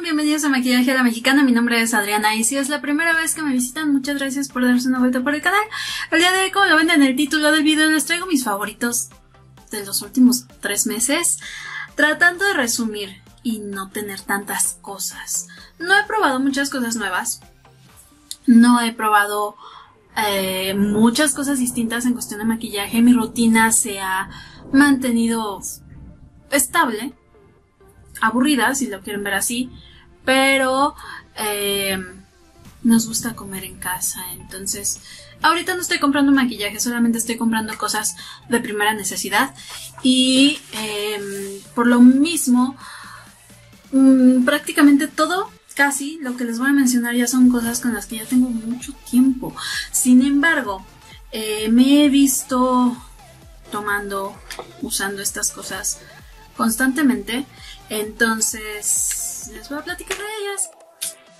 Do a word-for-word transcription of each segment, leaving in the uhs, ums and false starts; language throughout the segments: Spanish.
están? Bienvenidos a Maquillaje a la Mexicana, mi nombre es Adriana y si es la primera vez que me visitan, muchas gracias por darse una vuelta por el canal. El día de hoy, como lo ven en el título del video, les traigo mis favoritos de los últimos tres meses, tratando de resumir y no tener tantas cosas. No he probado muchas cosas nuevas, no he probado eh, muchas cosas distintas en cuestión de maquillaje, mi rutina se ha mantenido estable, aburrida, si lo quieren ver así, pero eh, nos gusta comer en casa, entonces ahorita no estoy comprando maquillaje, solamente estoy comprando cosas de primera necesidad y eh, por lo mismo mmm, prácticamente todo, casi lo que les voy a mencionar ya son cosas con las que ya tengo mucho tiempo. Sin embargo, eh, me he visto tomando, usando estas cosas constantemente, entonces les voy a platicar de ellas,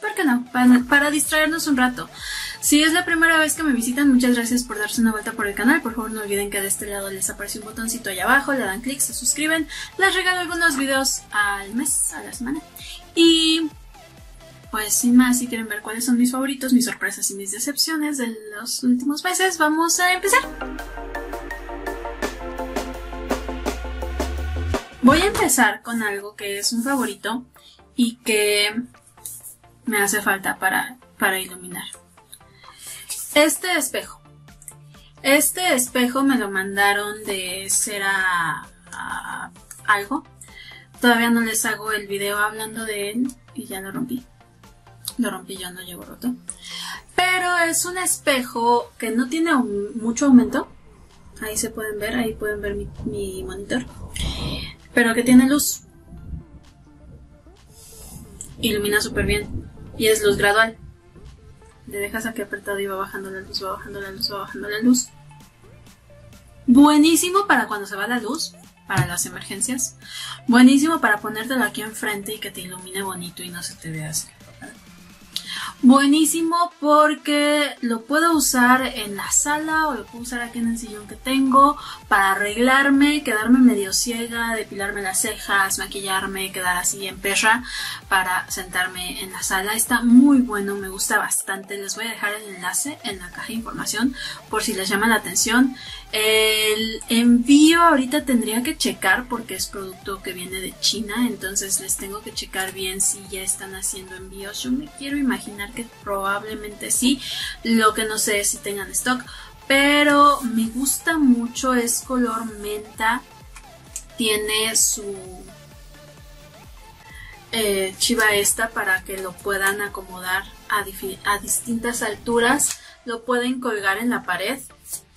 ¿por qué no? Para, para distraernos un rato. Si es la primera vez que me visitan, muchas gracias por darse una vuelta por el canal. Por favor no olviden que de este lado les aparece un botoncito allá abajo, le dan clic, se suscriben, les regalo algunos videos al mes, a la semana. Y pues sin más, si quieren ver cuáles son mis favoritos, mis sorpresas y mis decepciones de los últimos meses, vamos a empezar. Voy a empezar con algo que es un favorito y que me hace falta para, para iluminar. Este espejo. Este espejo me lo mandaron de Sera a algo. Todavía no les hago el video hablando de él y ya lo rompí. Lo rompí, yo no llevo roto. Pero es un espejo que no tiene mucho aumento. Ahí se pueden ver, ahí pueden ver mi, mi monitor. Pero que tiene luz. Ilumina súper bien. Y es luz gradual. Le dejas aquí apretado y va bajando la luz, va bajando la luz, va bajando la luz. Buenísimo para cuando se va la luz, para las emergencias. Buenísimo para ponértelo aquí enfrente y que te ilumine bonito y no se te vea así. Buenísimo porque lo puedo usar en la sala o lo puedo usar aquí en el sillón que tengo para arreglarme, quedarme medio ciega, depilarme las cejas, maquillarme, quedar así en perra para sentarme en la sala. Está muy bueno, me gusta bastante. Les voy a dejar el enlace en la caja de información por si les llama la atención. El envío ahorita tendría que checar porque es producto que viene de China, entonces les tengo que checar bien si ya están haciendo envíos. Yo me quiero imaginar que probablemente sí, lo que no sé es si tengan stock, pero me gusta mucho, es color menta, tiene su eh, chiva esta para que lo puedan acomodar a, a distintas alturas, lo pueden colgar en la pared.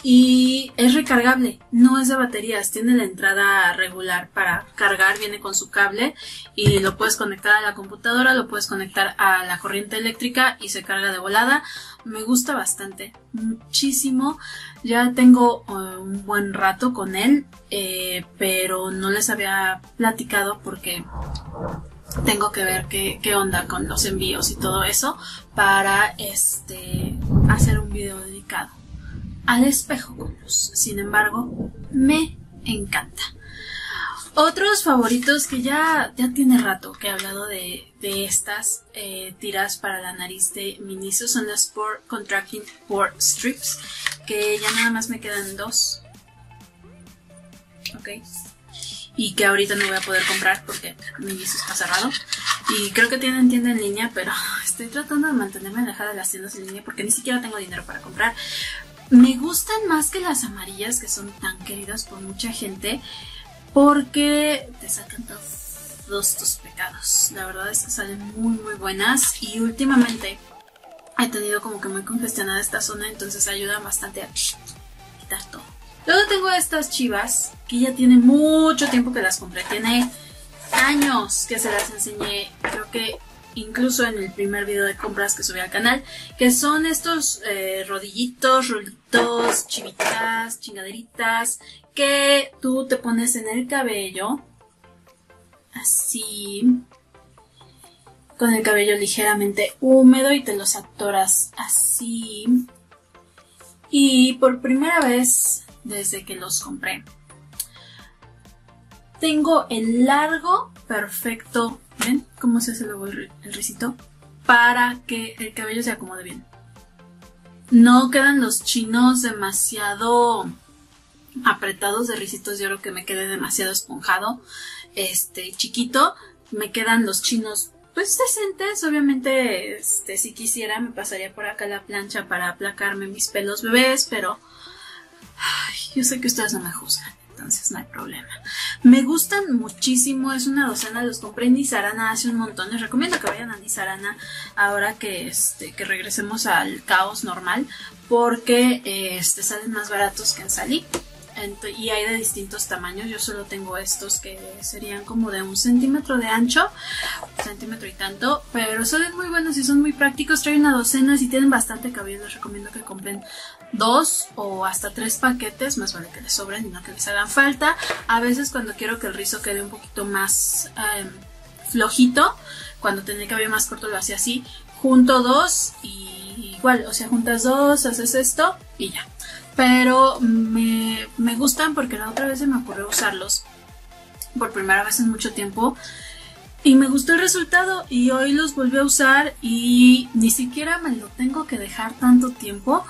Y es recargable, no es de baterías, tiene la entrada regular para cargar, viene con su cable y lo puedes conectar a la computadora, lo puedes conectar a la corriente eléctrica y se carga de volada. Me gusta bastante, muchísimo. Ya tengo eh, un buen rato con él, eh, pero no les había platicado porque tengo que ver qué, qué onda con los envíos y todo eso para este hacer un video dedicado al espejo con luz. Sin embargo, me encanta. Otros favoritos que ya, ya tiene rato que he hablado de, de estas eh, tiras para la nariz de Miniso son las Pore Contracting Pore Strips, que ya nada más me quedan dos. Ok. Y que ahorita no voy a poder comprar porque Miniso está cerrado. Y creo que tienen tienda en línea, pero estoy tratando de mantenerme alejada de las tiendas en línea porque ni siquiera tengo dinero para comprar. Me gustan más que las amarillas, que son tan queridas por mucha gente, porque te sacan todos tus pecados. La verdad es que salen muy muy buenas y últimamente he tenido como que muy congestionada esta zona, entonces ayudan bastante a quitar todo. Luego tengo estas chivas, que ya tiene mucho tiempo que las compré. Tiene años que se las enseñé, creo que incluso en el primer video de compras que subí al canal, que son estos eh, rodillitos, rolitos, chivitas, chingaderitas, que tú te pones en el cabello, así, con el cabello ligeramente húmedo y te los atoras así. Y por primera vez desde que los compré, tengo el largo perfecto, ¿ven cómo se hace luego el risito? Para que el cabello se acomode bien. No quedan los chinos demasiado apretados de risitos. Yo creo que me quedé demasiado esponjado, este, chiquito. Me quedan los chinos pues decentes. Obviamente, este, si quisiera me pasaría por acá la plancha para aplacarme mis pelos bebés, pero ay, yo sé que ustedes no me juzgan, entonces no hay problema. Me gustan muchísimo, es una docena, los compré en Nizarana hace un montón. Les recomiendo que vayan a Nizarana ahora que, este, que regresemos al caos normal, porque este, salen más baratos que en Sally. Y hay de distintos tamaños. Yo solo tengo estos que serían como de un centímetro de ancho, un centímetro y tanto, pero salen muy buenos y son muy prácticos. Traen una docena, si tienen bastante cabello les recomiendo que compren dos o hasta tres paquetes, más vale que les sobren y no que les hagan falta. A veces cuando quiero que el rizo quede un poquito más eh, flojito, cuando tenía el cabello más corto lo hacía así, junto dos y igual, o sea, juntas dos, haces esto y ya. Pero me, me gustan porque la otra vez se me ocurrió usarlos por primera vez en mucho tiempo y me gustó el resultado, y hoy los volví a usar y ni siquiera me lo tengo que dejar tanto tiempo,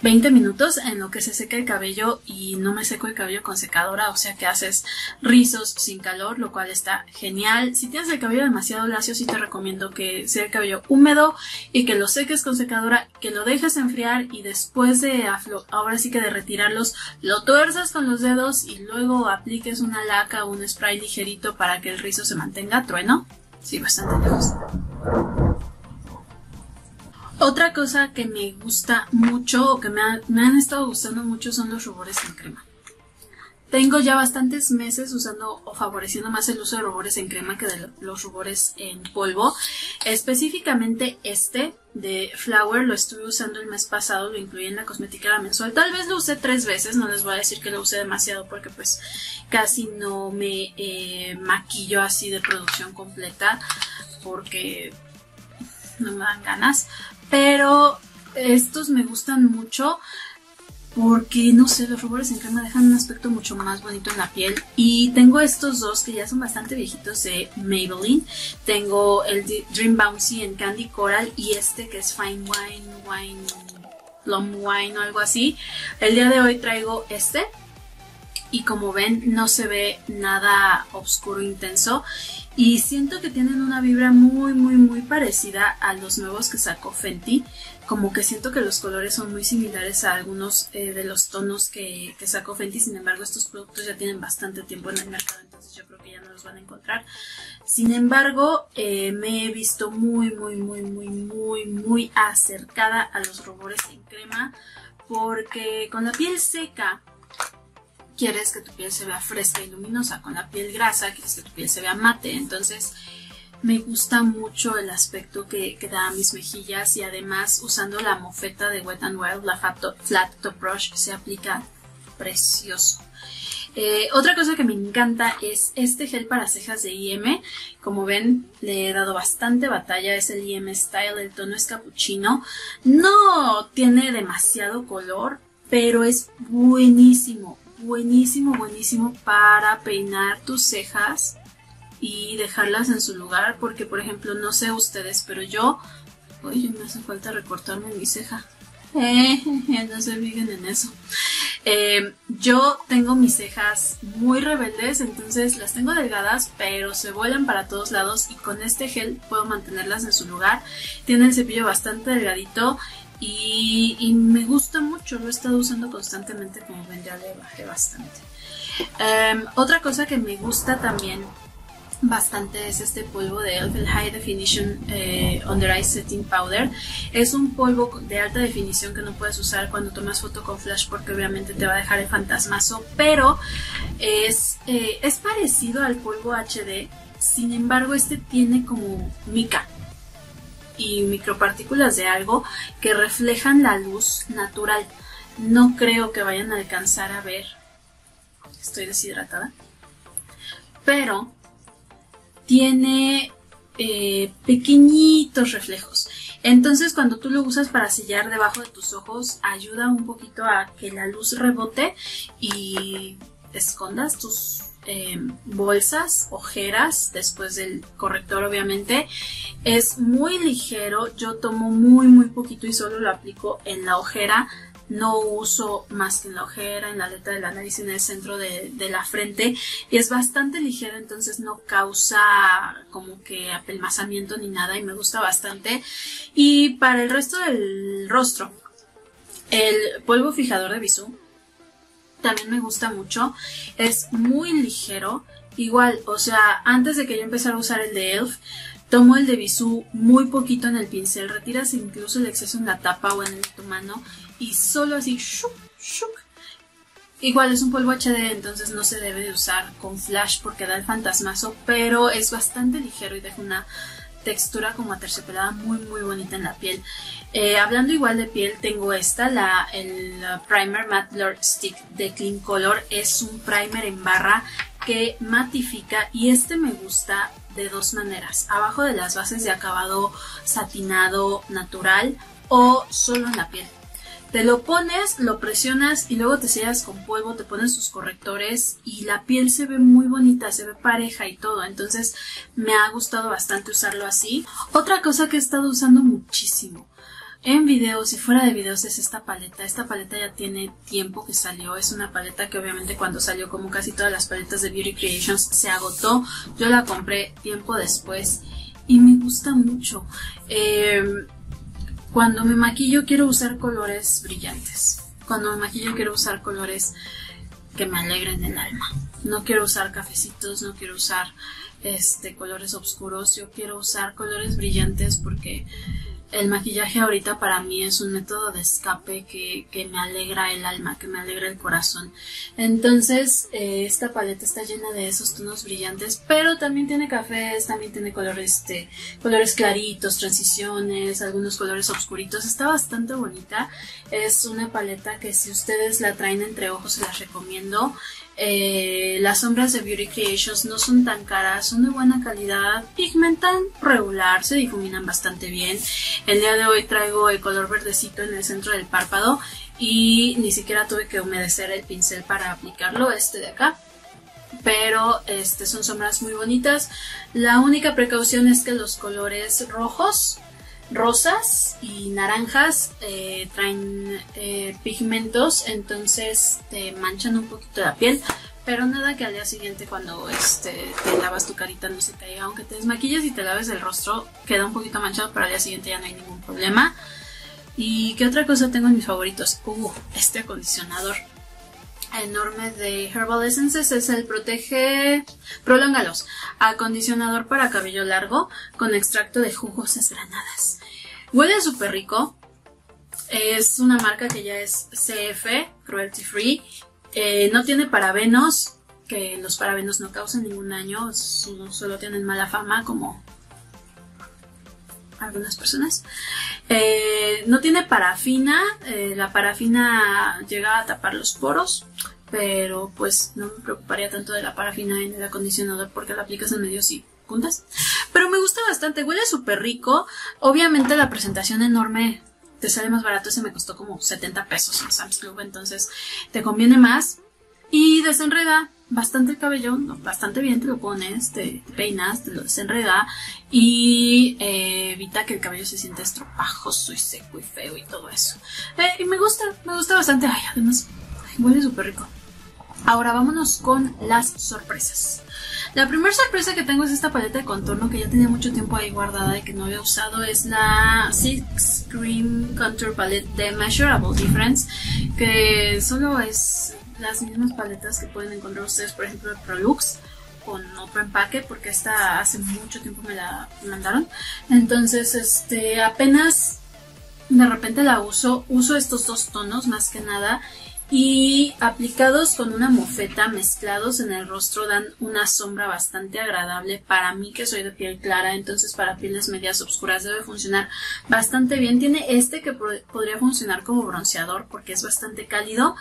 veinte minutos en lo que se seca el cabello, y no me seco el cabello con secadora, o sea que haces rizos sin calor, lo cual está genial. Si tienes el cabello demasiado lacio, sí te recomiendo que sea el cabello húmedo y que lo seques con secadora, que lo dejes enfriar y después de aflo ahora sí que de retirarlos, lo tuerzas con los dedos y luego apliques una laca o un spray ligerito para que el rizo se mantenga trueno. Sí, bastante lejos. Otra cosa que me gusta mucho, o que me, ha, me han estado gustando mucho, son los rubores en crema. Tengo ya bastantes meses usando o favoreciendo más el uso de rubores en crema que de los rubores en polvo. Específicamente este de Flower lo estuve usando el mes pasado, lo incluí en la cosmética mensual. Tal vez lo usé tres veces, no les voy a decir que lo usé demasiado porque pues casi no me eh, maquillo así de producción completa porque no me dan ganas. Pero estos me gustan mucho porque, no sé, los rubores en crema dejan un aspecto mucho más bonito en la piel. Y tengo estos dos que ya son bastante viejitos de Maybelline. Tengo el Dream Bouncy en Candy Coral y este que es Fine Wine, Wine, Plum Wine o algo así. El día de hoy traigo este. Y como ven, no se ve nada oscuro intenso. Y siento que tienen una vibra muy, muy, muy parecida a los nuevos que sacó Fenty. Como que siento que los colores son muy similares a algunos eh, de los tonos que, que sacó Fenty. Sin embargo, estos productos ya tienen bastante tiempo en el mercado, entonces yo creo que ya no los van a encontrar. Sin embargo, eh, me he visto muy, muy, muy, muy, muy, muy acercada a los rubores en crema. Porque con la piel seca quieres que tu piel se vea fresca y luminosa. Con la piel grasa quieres que tu piel se vea mate. Entonces me gusta mucho el aspecto que, que da a mis mejillas. Y además usando la mofeta de Wet n Wild, la Fat Top, Flat Top Brush, se aplica precioso. Eh, otra cosa que me encanta es este gel para cejas de I M. Como ven, le he dado bastante batalla. Es el I M Style, el tono es capuchino. No tiene demasiado color, pero es buenísimo. Buenísimo, buenísimo para peinar tus cejas y dejarlas en su lugar. Porque, por ejemplo, no sé ustedes, pero yo... Uy, me hace falta recortarme mi ceja. Eh, no se fijen en eso. Eh, yo tengo mis cejas muy rebeldes, entonces las tengo delgadas, pero se vuelan para todos lados. Y con este gel puedo mantenerlas en su lugar. Tiene el cepillo bastante delgadito. Y, y me gusta mucho, lo he estado usando constantemente, como ven ya le bajé bastante. Um, otra cosa que me gusta también bastante es este polvo de E L F, el High Definition eh, Under Eye Setting Powder. Es un polvo de alta definición que no puedes usar cuando tomas foto con flash porque obviamente te va a dejar el fantasmazo, pero es, eh, es parecido al polvo H D, sin embargo este tiene como mica y micropartículas de algo que reflejan la luz natural. No creo que vayan a alcanzar a ver. Estoy deshidratada. Pero tiene eh, pequeñitos reflejos. Entonces cuando tú lo usas para sellar debajo de tus ojos, ayuda un poquito a que la luz rebote y escondas tus eh, bolsas, ojeras, después del corrector obviamente. Es muy ligero, yo tomo muy muy poquito y solo lo aplico en la ojera. No uso más que en la ojera, en la aleta de la nariz, en el centro de, de la frente. Y es bastante ligera, entonces no causa como que apelmazamiento ni nada y me gusta bastante. Y para el resto del rostro, el polvo fijador de Bisú también me gusta mucho. Es muy ligero. Igual, o sea, antes de que yo empezara a usar el de E L F, tomo el de Bisú muy poquito en el pincel. Retiras incluso el exceso en la tapa o en tu mano. Y solo así, shuk, shuk. Igual es un polvo H D, entonces no se debe de usar con flash porque da el fantasmazo. Pero es bastante ligero y deja una textura como aterciopelada muy muy bonita en la piel. Eh, hablando igual de piel, tengo esta, la, el Primer Matte Lord Stick de Clean Color. Es un primer en barra que matifica y este me gusta de dos maneras. Abajo de las bases de acabado satinado natural o solo en la piel. Te lo pones, lo presionas y luego te sellas con polvo, te pones tus correctores y la piel se ve muy bonita, se ve pareja y todo. Entonces me ha gustado bastante usarlo así. Otra cosa que he estado usando muchísimo en videos y fuera de videos es esta paleta. Esta paleta ya tiene tiempo que salió. Es una paleta que obviamente cuando salió, como casi todas las paletas de Beauty Creations, se agotó. Yo la compré tiempo después y me gusta mucho. Eh... Cuando me maquillo quiero usar colores brillantes. Cuando me maquillo quiero usar colores que me alegren el alma. No quiero usar cafecitos, no quiero usar este, colores oscuros. Yo quiero usar colores brillantes porque el maquillaje ahorita para mí es un método de escape que, que me alegra el alma, que me alegra el corazón. Entonces eh, esta paleta está llena de esos tonos brillantes, pero también tiene cafés, también tiene colores, este, colores claritos, transiciones, algunos colores oscuritos. Está bastante bonita. Es una paleta que si ustedes la traen entre ojos se las recomiendo. Eh, las sombras de Beauty Creations no son tan caras, son de buena calidad, pigmentan regular, se difuminan bastante bien. El día de hoy traigo el color verdecito en el centro del párpado y ni siquiera tuve que humedecer el pincel para aplicarlo, este de acá. Pero este, son sombras muy bonitas. La única precaución es que los colores rojos, rosas y naranjas eh, traen eh, pigmentos, entonces te manchan un poquito la piel, pero nada que al día siguiente cuando este, te lavas tu carita no se caiga. Aunque te desmaquilles y te laves el rostro queda un poquito manchado, pero al día siguiente ya no hay ningún problema. ¿Y qué otra cosa tengo en mis favoritos? Uh, este acondicionador enorme de Herbal Essences es el Protege Prolóngalos, acondicionador para cabello largo con extracto de jugos desgranadas. Huele súper rico. Es una marca que ya es C F, cruelty free. Eh, no tiene parabenos, que los parabenos no causan ningún daño, solo tienen mala fama como algunas personas. Eh, no tiene parafina, eh, la parafina llega a tapar los poros, pero pues no me preocuparía tanto de la parafina en el acondicionador porque la aplicas en medio sí juntas. Pero me gusta bastante, huele súper rico. Obviamente la presentación enorme te sale más barato, se me costó como setenta pesos en Sam's Club, entonces te conviene más. Y desenreda bastante el cabello, bastante bien te lo pones, te, te peinas, te lo desenreda y eh, evita que el cabello se sienta estropajoso y seco y feo y todo eso. Eh, y me gusta, me gusta bastante. Ay, además ay, huele súper rico. Ahora vámonos con las sorpresas. La primera sorpresa que tengo es esta paleta de contorno que ya tenía mucho tiempo ahí guardada y que no había usado. Es la Six Cream Contour Palette de Measurable Difference, que solo es las mismas paletas que pueden encontrar ustedes, por ejemplo, el Pro Lux, con otro empaque, porque esta hace mucho tiempo me la mandaron. Entonces, este, apenas de repente la uso, uso estos dos tonos más que nada, y aplicados con una mofeta, mezclados en el rostro, dan una sombra bastante agradable. Para mí, que soy de piel clara, entonces para pieles medias oscuras debe funcionar bastante bien. Tiene este que podría funcionar como bronceador porque es bastante cálido,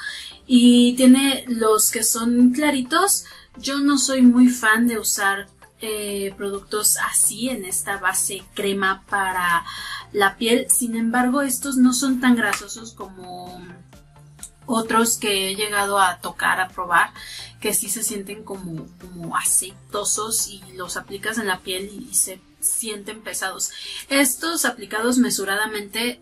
y tiene los que son claritos. Yo no soy muy fan de usar eh, productos así en esta base crema para la piel. Sin embargo, estos no son tan grasosos como Otros que he llegado a tocar, a probar, que sí se sienten como, como aceitosos y los aplicas en la piel y se sienten pesados. Estos aplicados mesuradamente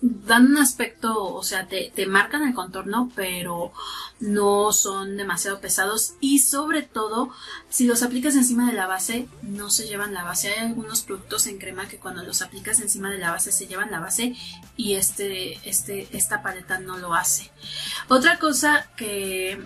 dan un aspecto, o sea, te, te marcan el contorno, pero no son demasiado pesados. Y sobre todo, si los aplicas encima de la base, no se llevan la base. Hay algunos productos en crema que cuando los aplicas encima de la base se llevan la base y este, este, esta paleta no lo hace. Otra cosa que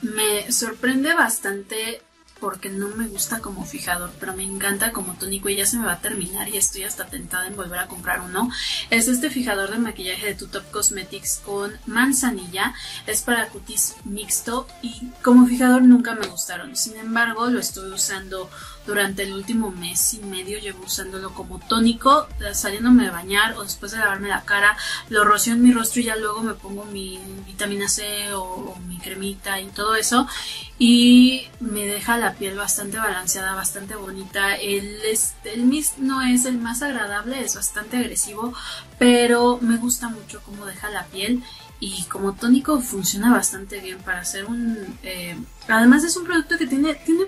me sorprende bastante, porque no me gusta como fijador, pero me encanta como tónico y ya se me va a terminar y estoy hasta tentada en volver a comprar uno. Es este fijador de maquillaje de Too Pop Cosmetics con manzanilla. Es para cutis mixto y como fijador nunca me gustaron. Sin embargo, lo estoy usando durante el último mes y medio. Llevo usándolo como tónico, saliéndome de bañar o después de lavarme la cara. Lo rocío en mi rostro y ya luego me pongo mi vitamina C o, o mi cremita y todo eso. Y me deja la piel bastante balanceada, bastante bonita. El, el mist no es el más agradable, es bastante agresivo, pero me gusta mucho cómo deja la piel. Y como tónico funciona bastante bien para hacer un... Eh, además es un producto que tiene... tiene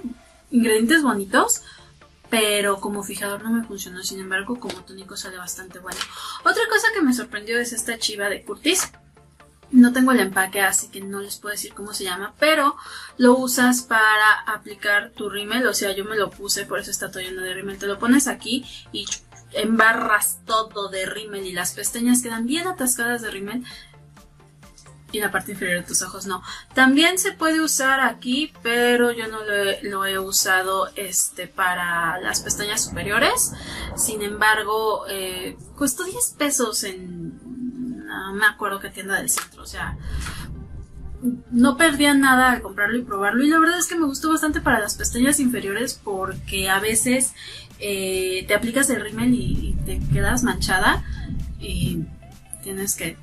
ingredientes bonitos, pero como fijador no me funcionó. Sin embargo, como tónico sale bastante bueno. Otra cosa que me sorprendió es esta chiva de Curtis. No tengo el empaque, así que no les puedo decir cómo se llama, pero lo usas para aplicar tu rímel. O sea, yo me lo puse, por eso está todo lleno de rímel. Te lo pones aquí y embarras todo de rímel y las pestañas quedan bien atascadas de rímel. Y la parte inferior de tus ojos no. También se puede usar aquí, pero yo no lo he, lo he usado este, para las pestañas superiores. Sin embargo, eh, costó diez pesos en... no me acuerdo qué tienda del centro. O sea, no perdía nada al comprarlo y probarlo. Y la verdad es que me gustó bastante para las pestañas inferiores porque a veces eh, te aplicas el rímel y, y te quedas manchada y tienes que...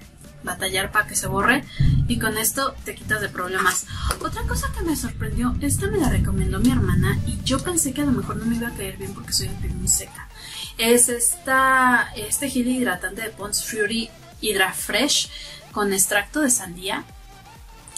batallar para que se borre y con esto te quitas de problemas. Otra cosa que me sorprendió, esta me la recomendó mi hermana y yo pensé que a lo mejor no me iba a caer bien porque soy de piel muy seca. Es esta, este gel hidratante de Pond's Fury Hidrafresh con extracto de sandía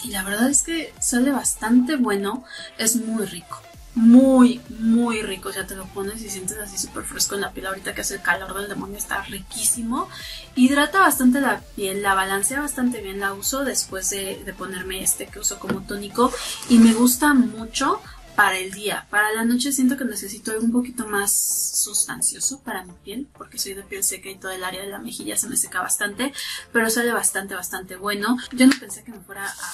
y la verdad es que sale bastante bueno, es muy rico. Muy, muy rico, o sea, te lo pones y sientes así súper fresco en la piel ahorita que hace el calor del demonio, está riquísimo. Hidrata bastante la piel, la balancea bastante bien, la uso después de, de ponerme este que uso como tónico y me gusta mucho para el día. Para la noche siento que necesito algo un poquito más sustancioso para mi piel, porque soy de piel seca y todo el área de la mejilla se me seca bastante, pero sale bastante, bastante bueno. Yo no pensé que me fuera a...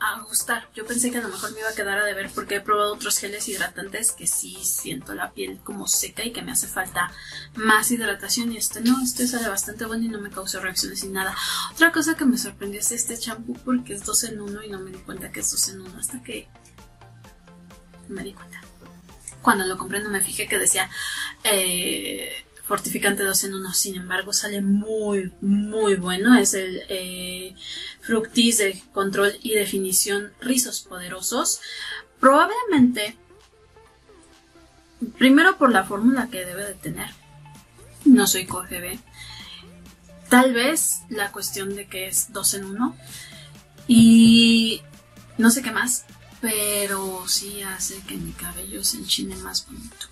a gustar. Yo pensé que a lo mejor me iba a quedar a deber porque he probado otros geles hidratantes que sí siento la piel como seca y que me hace falta más hidratación y este no, este sale bastante bueno y no me causó reacciones ni nada. Otra cosa que me sorprendió es este champú porque es dos en uno y no me di cuenta que es dos en uno hasta que me di cuenta. Cuando lo compré no me fijé que decía eh, fortificante dos en uno, sin embargo sale muy, muy bueno. Es el eh, Fructis de control y definición rizos poderosos. Probablemente, primero por la fórmula que debe de tener, no soy co G B, tal vez la cuestión de que es dos en uno y no sé qué más, pero sí hace que mi cabello se enchine más bonito.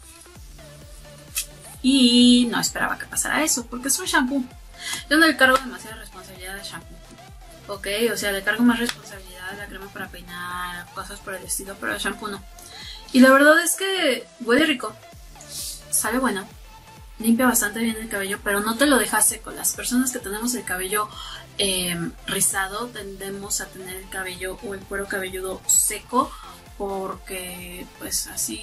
Y no esperaba que pasara eso, porque es un shampoo. Yo no le cargo demasiada responsabilidad al shampoo. Ok, o sea, le cargo más responsabilidad a la crema para peinar, cosas por el estilo, pero al shampoo no. Y la verdad es que huele rico, sabe bueno, limpia bastante bien el cabello, pero no te lo deja seco. Las personas que tenemos el cabello eh, rizado tendemos a tener el cabello o el cuero cabelludo seco, porque pues así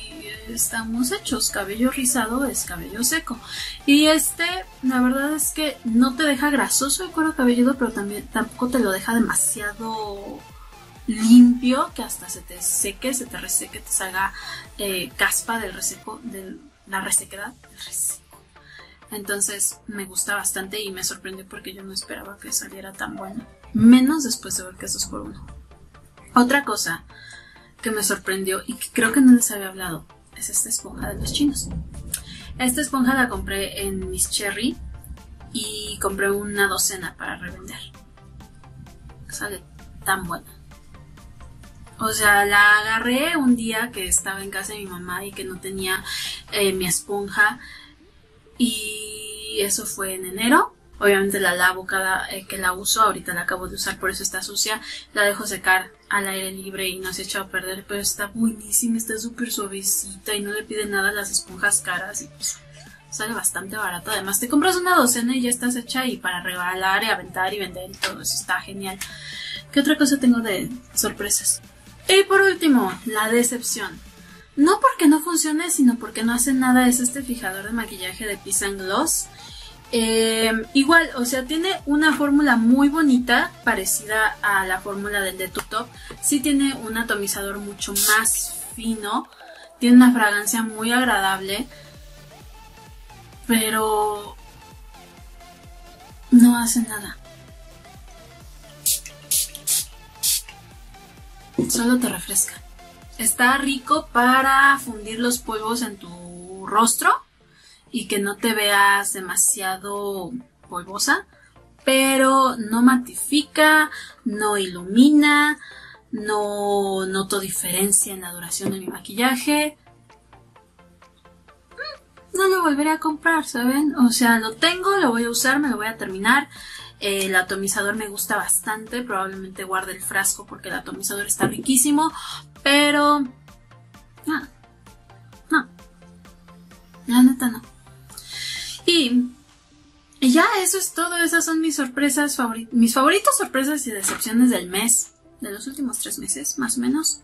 estamos hechos, cabello rizado es cabello seco. Y este, la verdad es que no te deja grasoso el cuero cabelludo, pero también tampoco te lo deja demasiado limpio, que hasta se te seque, se te reseque, te salga eh, caspa del reseco, de la resequedad del reseco. Entonces me gusta bastante y me sorprendió porque yo no esperaba que saliera tan bueno, menos después de ver que es dos por uno. Otra cosa que me sorprendió y que creo que no les había hablado es esta esponja de los chinos. Esta esponja la compré en Miss Cherry y compré una docena para revender. sale tan buena. O sea, la agarré un día que estaba en casa de mi mamá y que no tenía eh, mi esponja. Y eso fue en enero. Obviamente la lavo cada eh, que la uso. Ahorita la acabo de usar, por eso está sucia. La dejo secar al aire libre y no se echa a perder. Pero está buenísima, está súper suavecita y no le pide nada a las esponjas caras. Y pues sale bastante barato. Además te compras una docena y ya estás hecha. Y para regalar y aventar y vender y todo eso está genial. ¿Qué otra cosa tengo de sorpresas? Y por último, la decepción. No porque no funcione, sino porque no hace nada. Es este fijador de maquillaje de Peace and Gloss. Eh, igual, o sea, tiene una fórmula muy bonita, parecida a la fórmula del de Too Top. Sí tiene un atomizador mucho más fino. Tiene una fragancia muy agradable. Pero no hace nada. Solo te refresca. Está rico para fundir los polvos en tu rostro y que no te veas demasiado polvosa, pero no matifica, no ilumina, no noto diferencia en la duración de mi maquillaje. No lo volveré a comprar, ¿saben? O sea, lo tengo, lo voy a usar, me lo voy a terminar. El atomizador me gusta bastante, probablemente guarde el frasco porque el atomizador está riquísimo, pero no, no, la neta no. Y, y ya eso es todo, esas son mis sorpresas, favori mis favoritas sorpresas y decepciones del mes, de los últimos tres meses más o menos.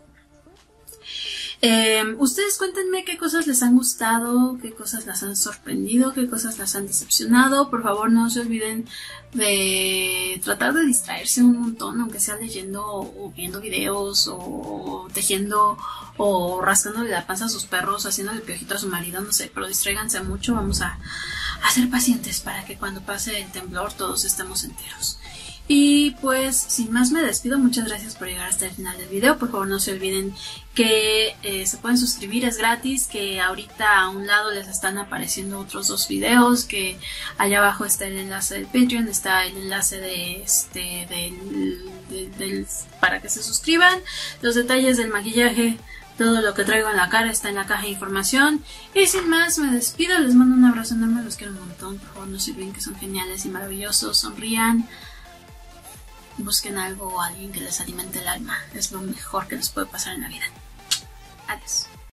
Eh, ustedes cuéntenme qué cosas les han gustado, qué cosas las han sorprendido, qué cosas las han decepcionado. Por favor, no se olviden de tratar de distraerse un montón, aunque sea leyendo o viendo videos o tejiendo o rascándole la panza a sus perros, haciéndole piojito a su marido, no sé, pero distráiganse mucho. Vamos a, a ser pacientes para que cuando pase el temblor todos estemos enteros. Y pues sin más me despido, muchas gracias por llegar hasta el final del video. Por favor no se olviden que eh, se pueden suscribir, es gratis, que ahorita a un lado les están apareciendo otros dos videos, que allá abajo está el enlace del Patreon, está el enlace de este del, del, del, para que se suscriban, los detalles del maquillaje, todo lo que traigo en la cara está en la caja de información. Y sin más me despido, les mando un abrazo enorme, los quiero un montón, por favor no se olviden que son geniales y maravillosos, sonrían. Busquen algo o alguien que les alimente el alma. Es lo mejor que les puede pasar en la vida. Adiós.